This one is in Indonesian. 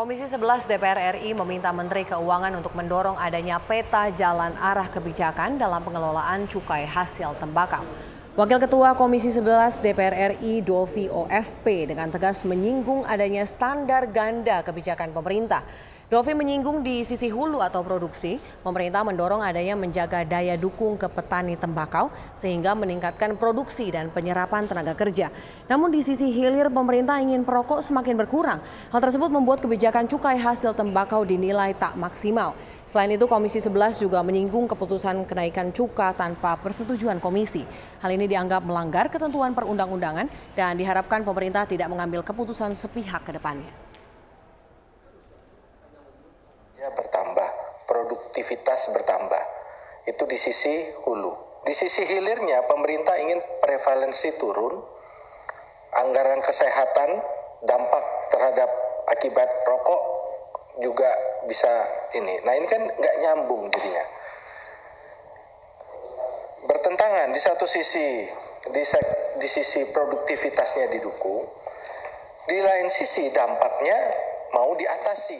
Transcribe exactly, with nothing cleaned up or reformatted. Komisi sebelas D P R R I meminta Menteri Keuangan untuk mendorong adanya peta jalan arah kebijakan dalam pengelolaan cukai hasil tembakau. Wakil Ketua Komisi sebelas D P R R I Dolfi O F P dengan tegas menyinggung adanya standar ganda kebijakan pemerintah. Dolfi menyinggung di sisi hulu atau produksi, pemerintah mendorong adanya menjaga daya dukung ke petani tembakau sehingga meningkatkan produksi dan penyerapan tenaga kerja. Namun di sisi hilir, pemerintah ingin perokok semakin berkurang. Hal tersebut membuat kebijakan cukai hasil tembakau dinilai tak maksimal. Selain itu, Komisi sebelas juga menyinggung keputusan kenaikan cukai tanpa persetujuan komisi. Hal ini dianggap melanggar ketentuan perundang-undangan dan diharapkan pemerintah tidak mengambil keputusan sepihak ke depannya. Ya, bertambah, produktivitas bertambah. Itu di sisi hulu. Di sisi hilirnya, pemerintah ingin prevalensi turun, anggaran kesehatan, dampak terhadap akibat rokok juga bisa ini. Nah, ini kan nggak nyambung jadinya. Bertentangan di satu sisi, di, di sisi produktivitasnya didukung, di lain sisi dampaknya mau diatasi.